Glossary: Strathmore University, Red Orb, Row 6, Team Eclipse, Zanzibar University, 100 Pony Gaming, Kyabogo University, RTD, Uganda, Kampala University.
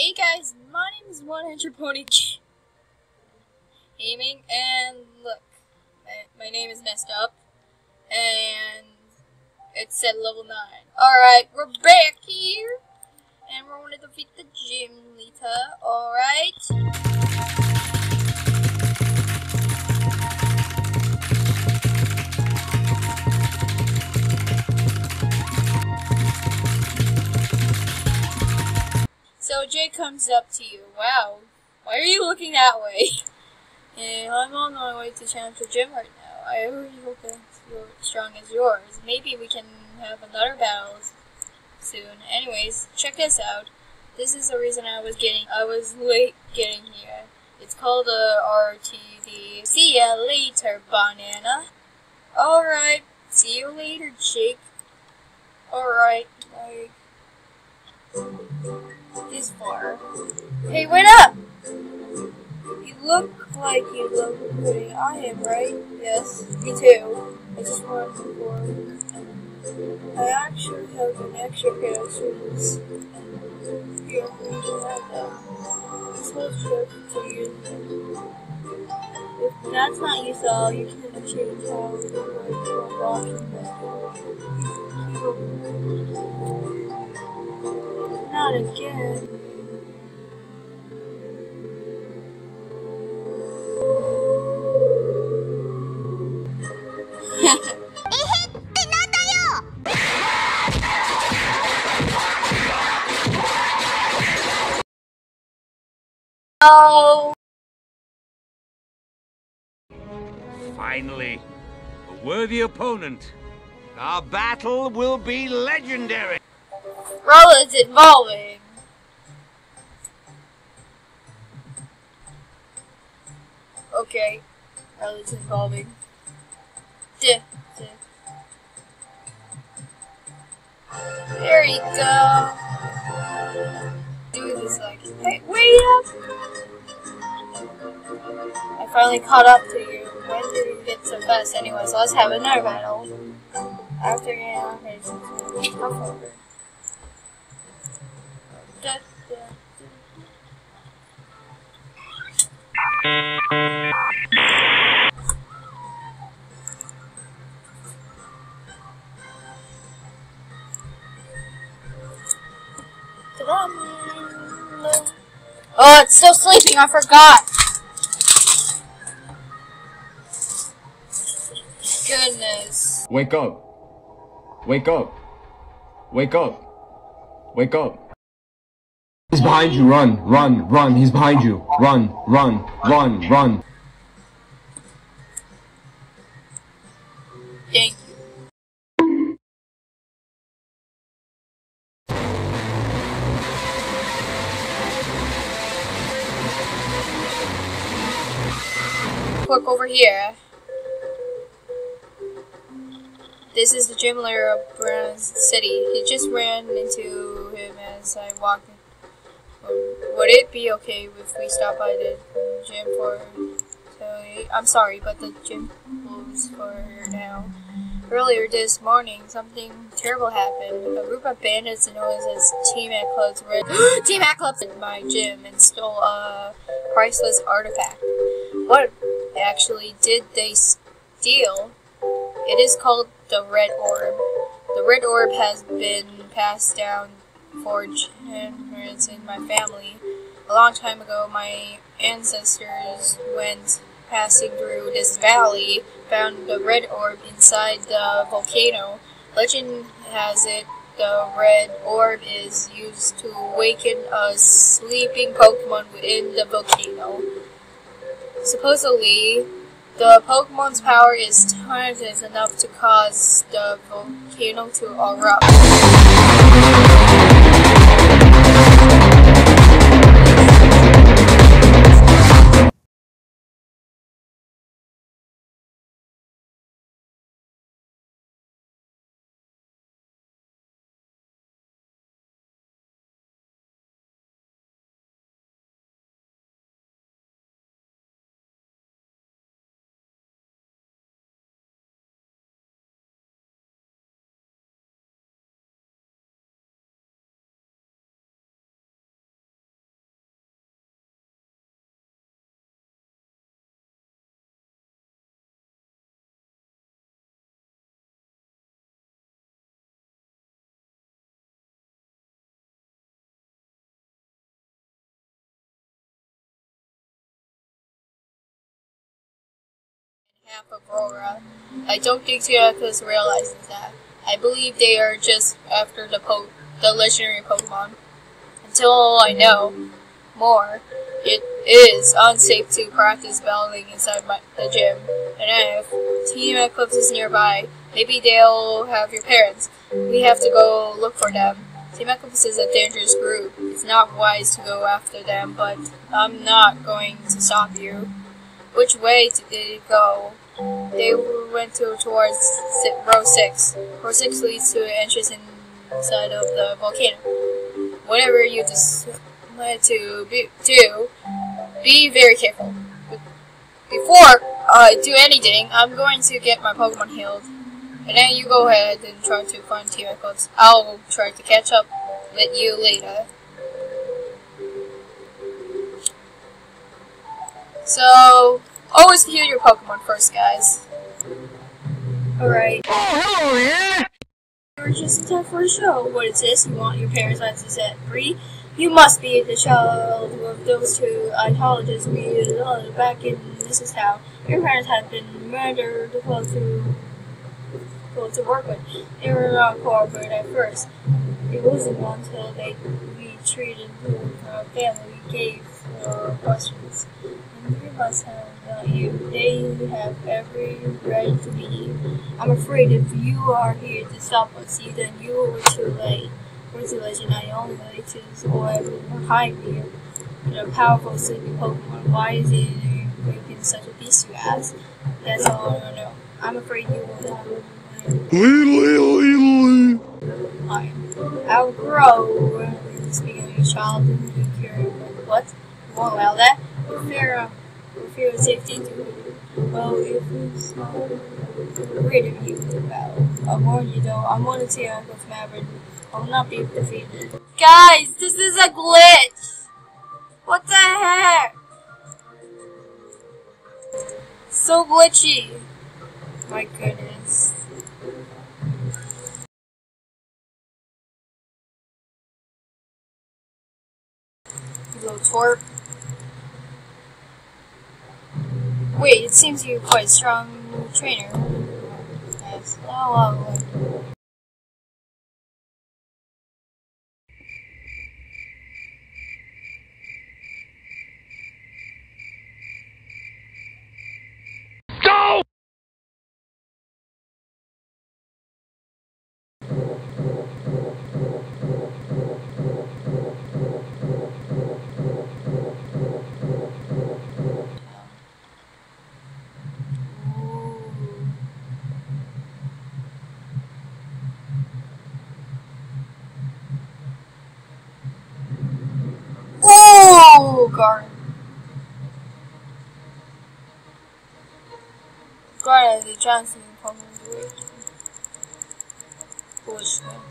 Hey guys, my name is 100 Pony Gaming, and look, my name is messed up, and it said level 9. Alright, we're back here, and we're going to defeat the gym leader, alright? So Jay comes up to you. Wow, why are you looking that way? And I'm on my way to challenge the gym right now. I already hope it's as strong as yours. Maybe we can have another battle soon. Anyways, check this out. This is the reason I was late getting here. It's called a RTD. See ya later, banana. Alright, see you later, Jake. Alright, like this far. Hey, wait up! You look like you love recruiting. I am, right? Yes, me too. I just wanted to inform. I actually have an extra pair of students. Here, we should have them. This whole trip to you. If that's not you, so you can change how you like to walk in the Not again. Oh. Finally, a worthy opponent. Our battle will be legendary. Row is evolving. Okay, Row is evolving. There you go. Do this like. Hey, wait up! I finally caught up to you. When did you get so fast? Anyways, let's have another battle. After you know, it's over. Oh, it's still sleeping, I forgot. Goodness. Wake up. Wake up. Wake up. Wake up. He's behind you, run, run, run, he's behind you, run, run, run, run. Thank you. Quick over here. This is the gym leader of Brown City. He just ran into him as I walked in. Would it be okay if we stop by the gym for today? I'm sorry, but the gym closed for now. Earlier this morning, something terrible happened. A group of bandits known as Team Eclipse entered my gym and stole a priceless artifact. What actually did they steal? It is called the Red Orb. The Red Orb has been passed down for generations in my family. A long time ago, my ancestors, when passing through this valley, found the red orb inside the volcano. Legend has it the red orb is used to awaken a sleeping Pokemon within the volcano. Supposedly, the Pokemon's power is times enough to cause the volcano to erupt. half of Aurora. I don't think Tirakus realizes that. I believe they are just after the legendary Pokemon. Until I know more, it is unsafe to practice battling inside the gym. And if Team Eclipse is nearby, maybe they'll have your parents. We have to go look for them. Team Eclipse is a dangerous group. It's not wise to go after them, but I'm not going to stop you. Which way did they go? They went towards Row 6. Row 6 leads to an entrance inside of the volcano. Whatever you decide to do, be very careful. Before I do anything, I'm going to get my Pokemon healed. And then you go ahead and try to find Team Eclipse. I'll try to catch up with you later. So, always heal your Pokemon first, guys. Alright. Oh, hello there! You're just in time for a show. What is this? You want your parasites set free? You must be the child of those two ideologists we loved back in this is how. Your parents had been murdered to work with. They were not cooperative at first. It wasn't until we treated who our family gave for questions. And we must have you. They have every right to be. I'm afraid if you are here to stop us, then you were too late. We're too late, and I only way to destroy behind you. You're a powerful sleeping Pokemon. Why is it making such a beast, you ask? That's all I know. I'm afraid you will not. I'll grow. Speaking of your child, you care about what? You won't allow that? Fear of safety. Well, if it's not rid of you, well, I'll warn you though. I'm one of the Uncle's Maverick. I'll not be defeated. Guys, this is a glitch. What the heck? So glitchy. My goodness. Little twerp. Wait, it seems you're quite a strong trainer. Yes. Oh, go! Garden. Garden is a Johnson Pokemon. Bullshit.